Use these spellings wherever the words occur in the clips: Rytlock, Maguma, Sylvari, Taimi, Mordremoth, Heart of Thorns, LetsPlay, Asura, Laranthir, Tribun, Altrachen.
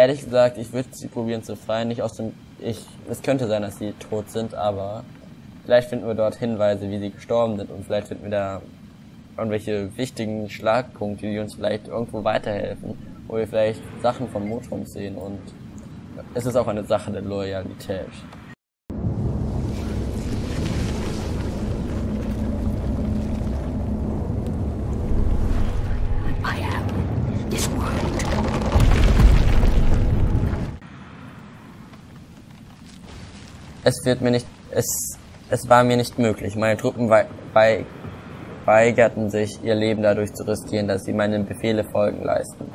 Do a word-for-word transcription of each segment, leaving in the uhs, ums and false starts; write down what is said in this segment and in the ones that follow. ehrlich gesagt, ich würde sie probieren zu befreien, nicht aus dem... Ich, es könnte sein, dass sie tot sind, aber vielleicht finden wir dort Hinweise, wie sie gestorben sind, und vielleicht finden wir da irgendwelche wichtigen Schlagpunkte, die uns vielleicht irgendwo weiterhelfen, wo wir vielleicht Sachen vom Mordremoth sehen, und es ist auch eine Sache der Loyalität. Es wird mir nicht, es, es war mir nicht möglich. Meine Truppen wei wei weigerten sich, ihr Leben dadurch zu riskieren, dass sie meinen Befehle Folgen leisten.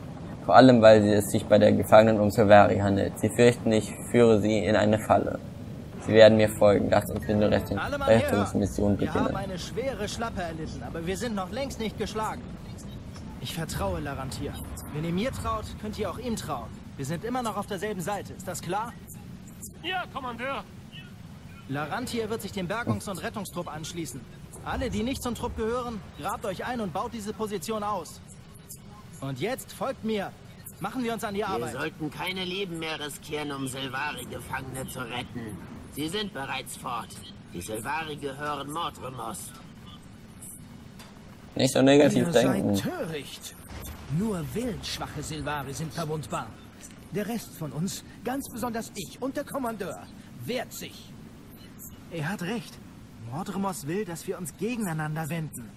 Vor allem, weil es sich bei der Gefangenen um Sylvari handelt. Sie fürchten, ich führe sie in eine Falle. Sie werden mir folgen. Lasst uns mit der Rettungsmission beginnen. Wir haben eine schwere Schlappe erlitten, aber wir sind noch längst nicht geschlagen. Ich vertraue Laranthir. Wenn ihr mir traut, könnt ihr auch ihm trauen. Wir sind immer noch auf derselben Seite. Ist das klar? Ja, Kommandeur. Laranthir wird sich dem Bergungs- und Rettungstrupp anschließen. Alle, die nicht zum Trupp gehören, grabt euch ein und baut diese Position aus. Und jetzt folgt mir. Machen wir uns an die wir Arbeit. Wir sollten keine Leben mehr riskieren, um Sylvari-Gefangene zu retten. Sie sind bereits fort. Die Sylvari gehören Mordremoth. Nicht so negativ ihr denken. Seid töricht. Nur willensschwache Sylvari sind verwundbar. Der Rest von uns, ganz besonders ich und der Kommandeur, wehrt sich. Er hat recht. Mordremoth will, dass wir uns gegeneinander wenden.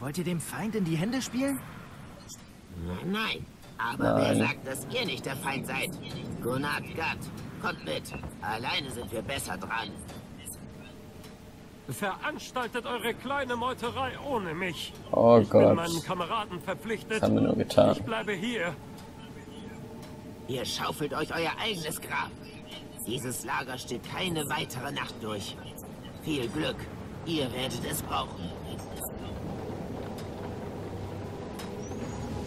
Wollt ihr dem Feind in die Hände spielen? Nein, nein. Aber nein. Wer sagt, dass ihr nicht der Feind seid? Gunnar, Gad, kommt mit. Alleine sind wir besser dran. Veranstaltet eure kleine Meuterei ohne mich. Oh ich Gott. Ich bin meinen Kameraden verpflichtet. Das haben wir nur getan. Ich bleibe hier. Ihr schaufelt euch euer eigenes Grab. Dieses Lager steht keine weitere Nacht durch. Viel Glück, ihr werdet es brauchen.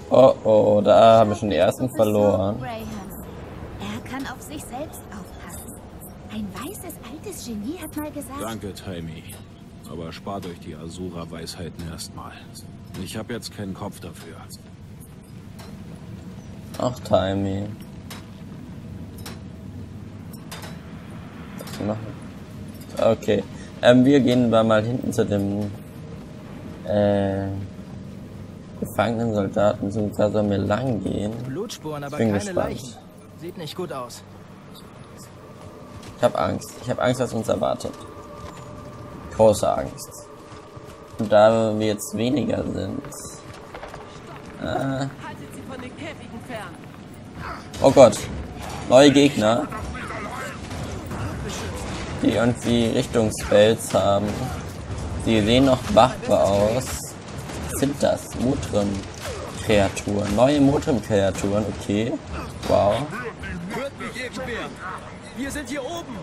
Oh oh, da haben wir schon die ersten verloren. Er kann auf sich selbst aufpassen. Ein weißes altes Genie hat mal gesagt... Danke, Taimi. Aber spart euch die Asura-Weisheiten erstmal. Ich habe jetzt keinen Kopf dafür. Ach, Taimi. Was machen? Okay. Ähm, wir gehen mal hinten zu dem äh, gefangenen Soldaten, beziehungsweise sollen wir lang gehen. Blutspuren, aber keine Leichen. Sieht nicht gut aus. Ich hab Angst. Ich hab Angst, was uns erwartet. Große Angst. Und da wir jetzt weniger sind. Äh, oh Gott. Neue Gegner. Die irgendwie Richtungsspells haben. Die sehen noch wachbar aus. Was sind das? Mordremoth-Kreaturen. Neue Mordremoth-Kreaturen, okay. Wow. Hört mich irgendwer. Wir sind hier oben.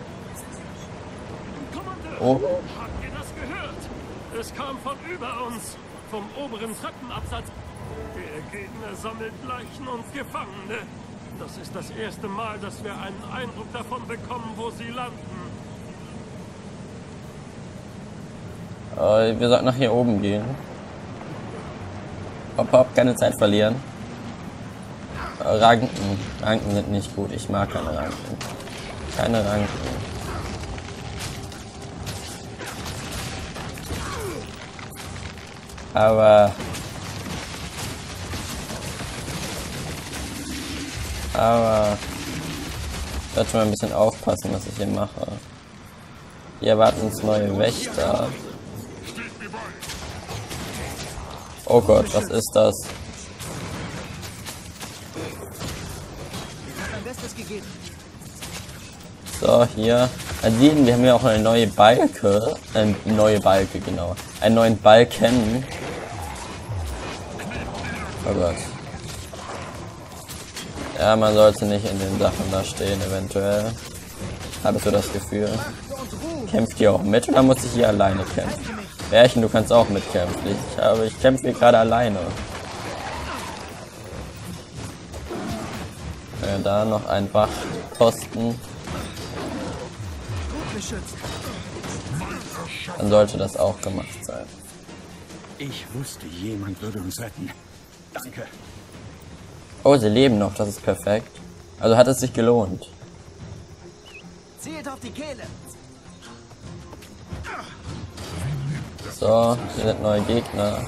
Kommandeur, habt ihr das gehört? Es kam von über uns. Vom oberen Treppenabsatz. Der Gegner sammelt Leichen und Gefangene. Das ist das erste Mal, dass wir einen Eindruck davon bekommen, wo sie landen. Wir sollten nach hier oben gehen. Hopp, hopp, keine Zeit verlieren. Ranken. Ranken sind nicht gut. Ich mag keine Ranken. Keine Ranken. Aber... Aber... Ich sollte mal ein bisschen aufpassen, was ich hier mache. Hier erwarten uns neue Wächter. Oh Gott, was ist das? So, hier. Also sehen, wir haben ja auch eine neue Balke. Eine äh, neue Balke, genau. Einen neuen Balken. Oh Gott. Ja, man sollte nicht in den Sachen da stehen, eventuell. Habe ich so das Gefühl. Kämpft ihr auch mit oder muss ich hier alleine kämpfen? Bärchen, du kannst auch mitkämpfen. Ich, aber ich kämpfe hier gerade alleine. Ja, da noch ein Wachposten. Dann sollte das auch gemacht sein. Ich wusste, jemand würde uns retten. Danke. Oh, sie leben noch, das ist perfekt. Also hat es sich gelohnt. Zielt auf die Kehle. So, hier sind neue Gegner.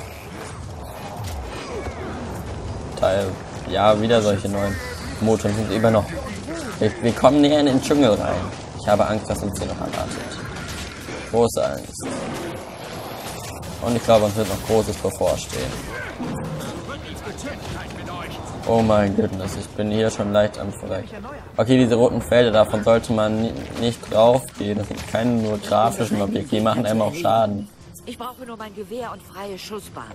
Teil. Ja, wieder solche neuen Motoren sind immer noch. Wir, wir kommen näher in den Dschungel rein. Ich habe Angst, dass uns hier noch erwartet. Große Angst. Und ich glaube, uns wird noch Großes bevorstehen. Oh mein Goodness, ich bin hier schon leicht am Verrecken. Okay, diese roten Felder, davon sollte man ni nicht drauf gehen. Das sind keine nur grafischen Objekte, die machen einem auch Schaden. Ich brauche nur mein Gewehr und freie Schussbahn.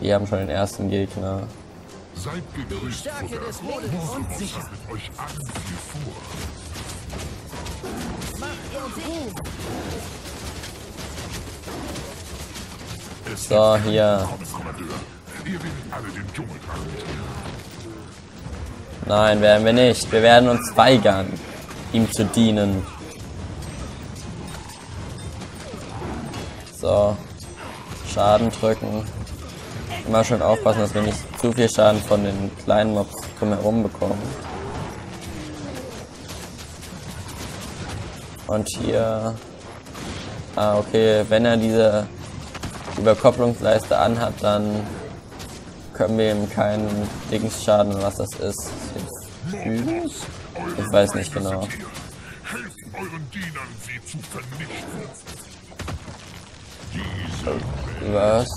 Wir haben schon den ersten Gegner. Seid gegrüßt, euch allen viel vor. So, hier. Nein, werden wir nicht. Wir werden uns weigern, ihm zu dienen. So. Schaden drücken. Immer schön aufpassen, dass wir nicht zu viel Schaden von den kleinen Mobs drumherum bekommen. Und hier... Ah, okay. Wenn er diese Überkopplungsleiste anhat, dann können wir ihm keinen Dingsschaden, was das ist, jetzt üben. Ich weiß nicht genau. Was?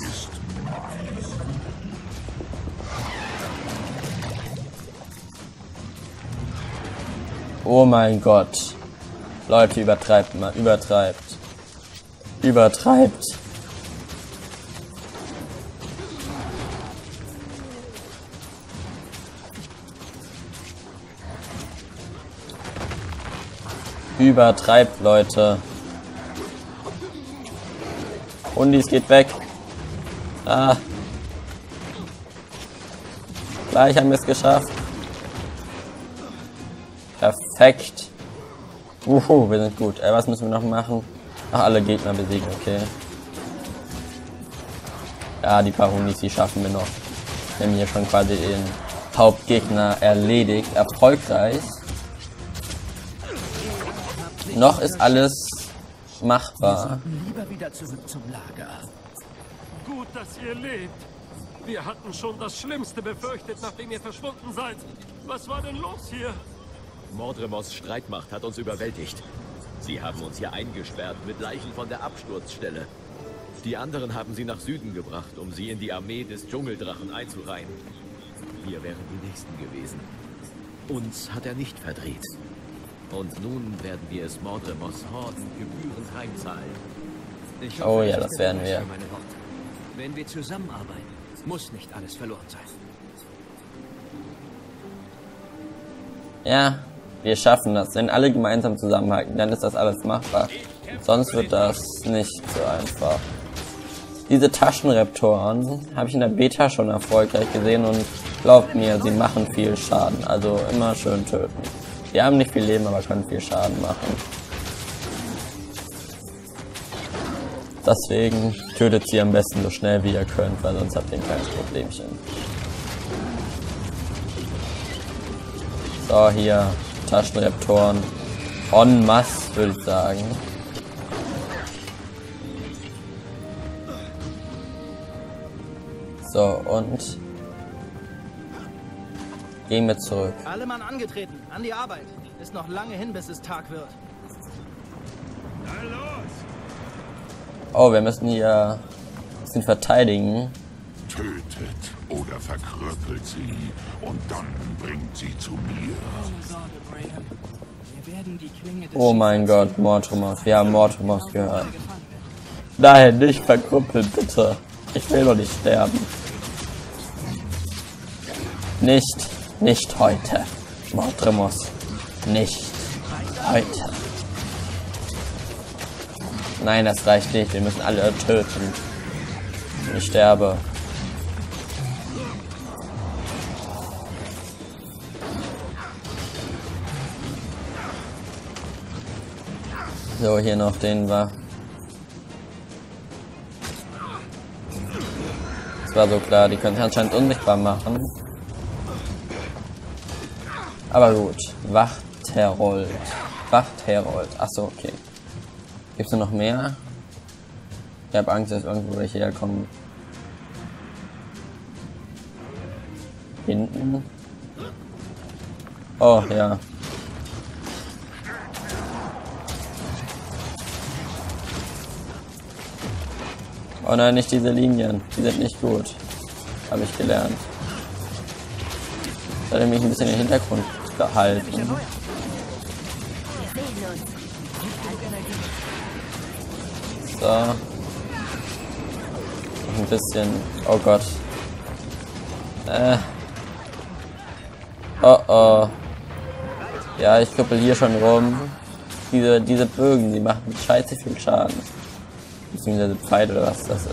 Oh mein Gott. Leute, übertreibt mal. Übertreibt. Übertreibt. Übertreibt, Leute. Und dies geht weg. Ah. Gleich haben wir es geschafft. Perfekt. Uhu, wir sind gut. Ey, was müssen wir noch machen? Ach, alle Gegner besiegen, okay. Ja, die paar Hunis, die schaffen wir noch. Wir haben hier schon quasi den Hauptgegner erledigt. Erfolgreich. Noch ist alles machbar. Lieber wieder zurück zum Lager. Gut, dass ihr lebt. Wir hatten schon das Schlimmste befürchtet, nachdem ihr verschwunden seid. Was war denn los hier? Mordremoths Streitmacht hat uns überwältigt. Sie haben uns hier eingesperrt mit Leichen von der Absturzstelle. Die anderen haben sie nach Süden gebracht, um sie in die Armee des Dschungeldrachen einzureihen. Wir wären die Nächsten gewesen. Uns hat er nicht verdreht. Und nun werden wir es Mordremoths Horden gebührend heimzahlen. Ich hoffe, oh ja, das werden wir. Wenn wir zusammenarbeiten, muss nicht alles verloren sein. Ja, wir schaffen das. Wenn alle gemeinsam zusammenhalten, dann ist das alles machbar. Sonst wird das nicht so einfach. Diese Taschenreptoren habe ich in der Beta schon erfolgreich gesehen und glaubt mir, sie machen viel Schaden. Also immer schön töten. Die haben nicht viel Leben, aber können viel Schaden machen. Deswegen tötet sie am besten so schnell wie ihr könnt, weil sonst habt ihr ein kleines Problemchen. So, hier, Taschenreptoren en masse, würde ich sagen. So, und gehen wir zurück. Alle Mann angetreten, an die Arbeit. Ist noch lange hin, bis es Tag wird. Oh, wir müssen hier ein bisschen verteidigen. Tötet oder verkrüppelt sie und dann bringt sie zu mir. Oh mein Gott, Mordremoth. Wir haben Mordremoth gehört. Nein, nicht verkrüppelt, bitte. Ich will doch nicht sterben. Nicht, nicht heute. Mordremoth. Nicht heute. Nein, das reicht nicht. Wir müssen alle töten. Ich sterbe. So, hier noch den war. Das war so klar, die können anscheinend unsichtbar machen. Aber gut. Wachtherold. Wachtherold. Achso, okay. Gibt's da noch mehr? Ich habe Angst, dass irgendwo welche herkommen. Hinten? Oh, ja. Oh nein, nicht diese Linien. Die sind nicht gut. Habe ich gelernt. Ich sollte mich ein bisschen im Hintergrund behalten. So. Ein bisschen. Oh Gott. Äh. Oh oh. Ja, ich kuppel hier schon rum. Diese, diese Bögen, die machen scheiße viel Schaden. Beziehungsweise Pfeil oder was das ist.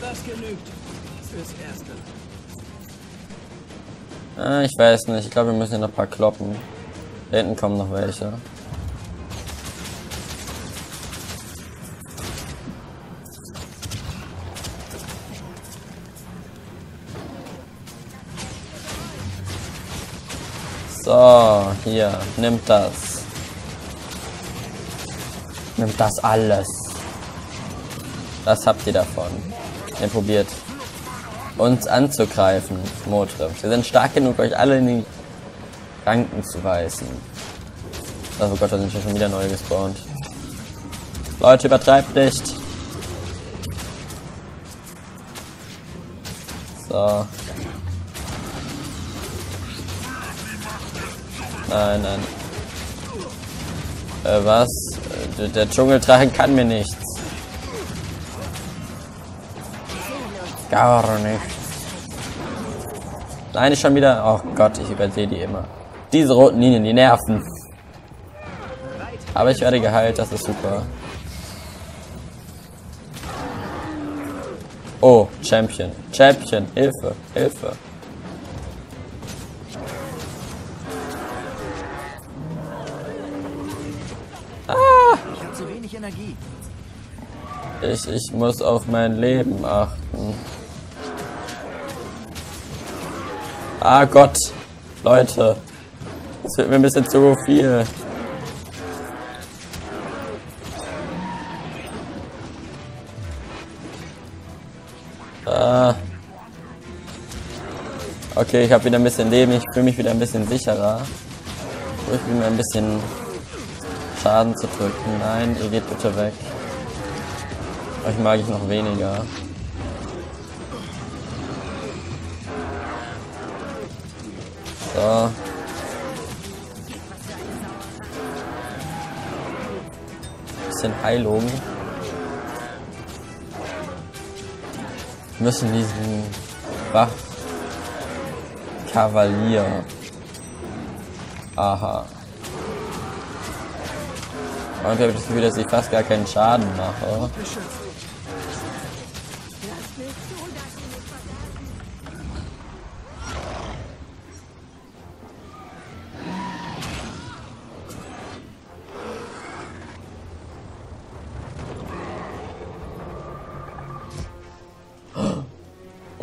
Das genügt fürs Erste. Ah, ich weiß nicht. Ich glaube, wir müssen hier noch ein paar kloppen. Da hinten kommen noch welche. So, hier, nimmt das. Nimmt das alles. Das habt ihr davon. Ihr probiert, uns anzugreifen, Mordremoth. Wir sind stark genug, euch alle in die Ranken zu reißen. Oh Gott, da sind schon wieder neue gespawnt. Leute, übertreibt nicht. So. Nein, nein. Äh, was? Der, der Dschungeldrache kann mir nichts. Gar nichts. Nein, ich schon wieder. Oh Gott, ich übersehe die immer. Diese roten Linien, die nerven. Aber ich werde geheilt, das ist super. Oh, Champion. Champion, Hilfe, Hilfe. Ich, ich muss auf mein Leben achten. Ah Gott, Leute, das wird mir ein bisschen zu viel. Ah. Okay, ich habe wieder ein bisschen Leben, ich fühle mich wieder ein bisschen sicherer. Ich will mir ein bisschen Schaden zu drücken. Nein, ihr geht bitte weg. Euch mag ich noch weniger. So. Bisschen Heilung. Wir müssen diesen Wachkavalier. Aha. Und ich habe das Gefühl, dass ich fast gar keinen Schaden mache.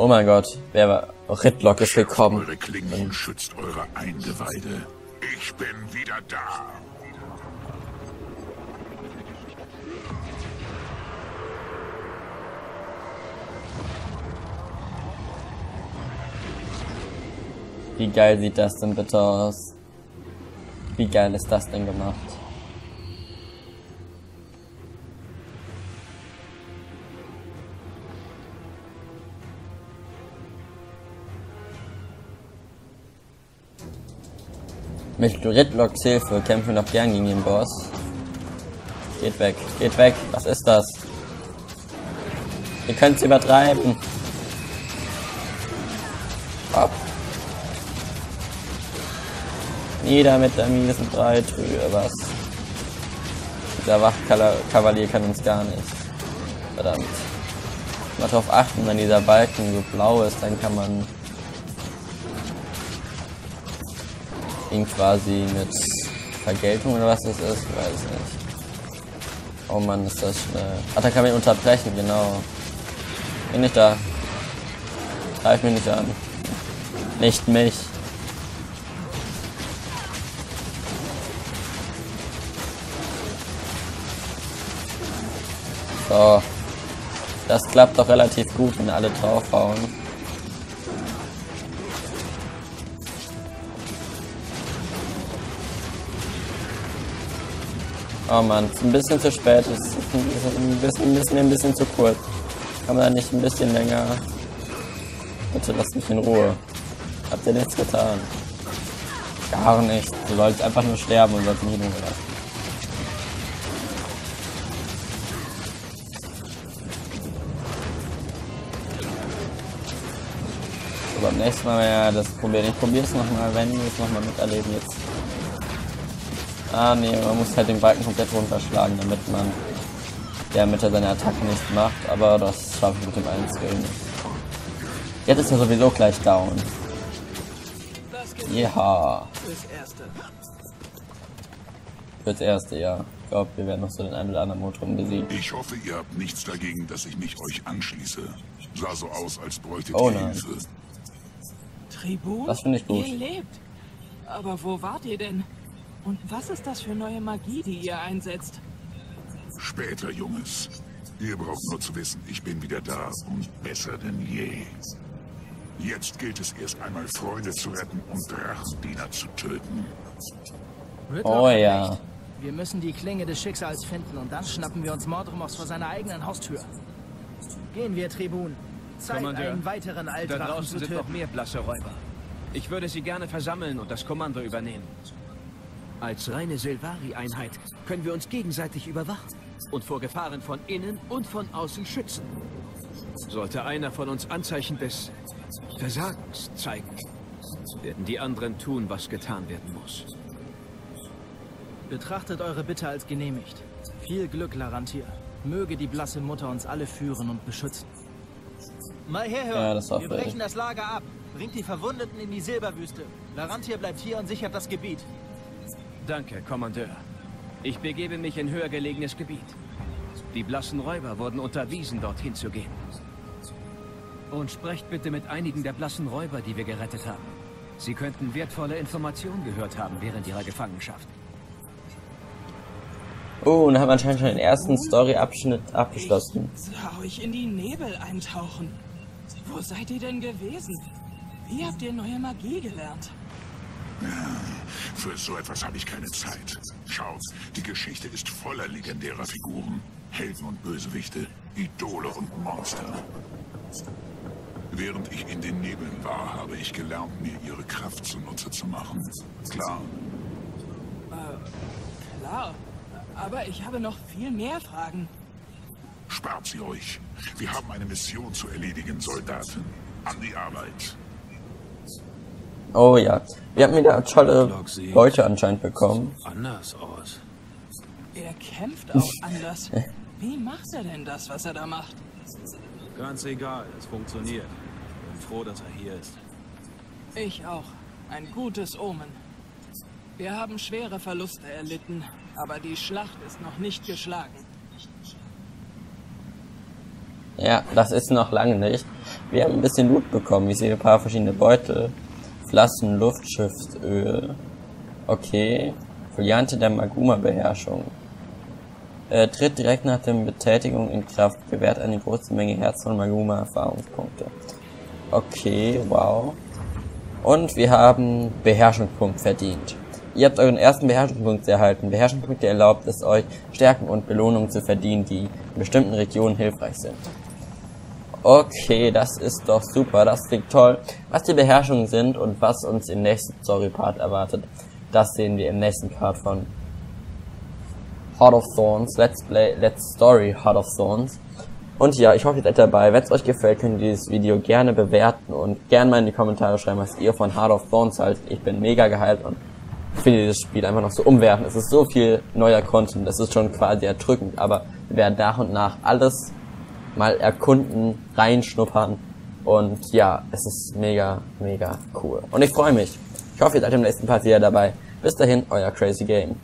Oh mein Gott, wer war? Rytlock ist gekommen. Eure Klingen schützt eure Eingeweide. Ich bin wieder da. Wie geil sieht das denn bitte aus? Wie geil ist das denn gemacht? Mit Rytlocks Hilfe kämpfen wir noch gern gegen den Boss. Geht weg, geht weg, was ist das? Ihr könnt's übertreiben. Hopp. Nieder mit der miesen Breitrühe, was? Dieser Wachkavalier kann uns gar nicht. Verdammt. Mal drauf achten, wenn dieser Balken so blau ist, dann kann man ihn quasi mit Vergeltung oder was das ist, weiß nicht. Oh Mann, ist das schnell. Ach, da kann man ihn unterbrechen, genau. Bin nicht da. Greif mich nicht an. Nicht mich. So. Das klappt doch relativ gut, wenn alle draufhauen. Oh Mann, ist ein bisschen zu spät, ist ein bisschen, ein bisschen, ein bisschen zu kurz. Kann man da nicht ein bisschen länger... Bitte lasst mich in Ruhe. Habt ihr nichts getan? Gar nichts. Du sollst einfach nur sterben und sollst mich in Ruhe lassen. So, beim nächsten Mal ja das probieren. Ich probiere es nochmal, wenn wir es nochmal miterleben jetzt. Ah nee, man muss halt den Balken komplett runterschlagen, damit man der Mitte seine Attacke nicht macht, aber das schaffe ich mit dem einen Skill nicht. Jetzt ist er sowieso gleich down. Ja. Fürs erste, ja. Ich glaube, wir werden noch so den einen oder anderen Motor besiegen. Ich hoffe, ihr habt nichts dagegen, dass ich mich euch anschließe. Sah so aus, als bräuchte ich Hilfe. Tribun? Das finde ich gut. Ihr lebt. Aber wo wart ihr denn? Und was ist das für neue Magie, die ihr einsetzt? Später, Junges. Ihr braucht nur zu wissen, ich bin wieder da und besser denn je. Jetzt gilt es erst einmal, Freunde zu retten und Drachendiener zu töten. Oh ja. Wir müssen die Klinge des Schicksals finden und dann schnappen wir uns Mordremoth vor seiner eigenen Haustür. Gehen wir, Tribun. Zeit, einen weiteren Altrachen zu töten. Da draußen sind noch mehr blasse Räuber. Ich würde sie gerne versammeln und das Kommando übernehmen. Als reine Sylvari-Einheit können wir uns gegenseitig überwachen und vor Gefahren von innen und von außen schützen. Sollte einer von uns Anzeichen des Versagens zeigen, werden die anderen tun, was getan werden muss. Betrachtet eure Bitte als genehmigt. Viel Glück, Laranthir. Möge die blasse Mutter uns alle führen und beschützen. Mal herhören, ja, wir brechen das Lager ab. Bringt die Verwundeten in die Silberwüste. Laranthir bleibt hier und sichert das Gebiet. Danke, Kommandeur. Ich begebe mich in höher gelegenes Gebiet. Die blassen Räuber wurden unterwiesen, dorthin zu gehen. Und sprecht bitte mit einigen der blassen Räuber, die wir gerettet haben. Sie könnten wertvolle Informationen gehört haben während ihrer Gefangenschaft. Oh, und haben anscheinend schon den ersten Story-Abschnitt abgeschlossen. Ich sah euch in die Nebel eintauchen. Wo seid ihr denn gewesen? Wie habt ihr neue Magie gelernt? Für so etwas habe ich keine Zeit. Schaut, die Geschichte ist voller legendärer Figuren. Helden und Bösewichte, Idole und Monster. Während ich in den Nebeln war, habe ich gelernt, mir ihre Kraft zunutze zu machen. Klar? Äh, klar. Aber ich habe noch viel mehr Fragen. Spart sie euch. Wir haben eine Mission zu erledigen, Soldaten. An die Arbeit. Oh ja, wir haben wieder tolle Leute anscheinend bekommen. Anders aus. Er kämpft auch anders. Wie macht er denn das, was er da macht? Ganz egal, es funktioniert. Bin froh, dass er hier ist. Ich auch. Ein gutes Omen. Wir haben schwere Verluste erlitten, aber die Schlacht ist noch nicht geschlagen. Ja, das ist noch lange nicht. Wir haben ein bisschen Loot bekommen. Ich sehe ein paar verschiedene Beutel. Flaschen Luftschiffsöl. Okay. Foliante der Maguma-Beherrschung. Äh, tritt direkt nach der Betätigung in Kraft. Gewährt eine große Menge Herz von Maguma-Erfahrungspunkte. Okay, wow. Und wir haben Beherrschungspunkt verdient. Ihr habt euren ersten Beherrschungspunkt erhalten. Beherrschungspunkte erlaubt es euch, Stärken und Belohnungen zu verdienen, die in bestimmten Regionen hilfreich sind. Okay, das ist doch super, das klingt toll. Was die Beherrschungen sind und was uns im nächsten Story-Part erwartet, das sehen wir im nächsten Part von Heart of Thorns, Let's Play, Let's Story Heart of Thorns. Und ja, ich hoffe, ihr seid dabei. Wenn es euch gefällt, könnt ihr dieses Video gerne bewerten und gerne mal in die Kommentare schreiben, was ihr von Heart of Thorns haltet. Ich bin mega gehypt und finde dieses Spiel einfach noch so umwerfend. Es ist so viel neuer Content, das ist schon quasi erdrückend, aber wir werden nach und nach alles mal erkunden, reinschnuppern und ja, es ist mega, mega cool. Und ich freue mich. Ich hoffe, ihr seid im nächsten Part wieder dabei. Bis dahin, euer Crazy Game.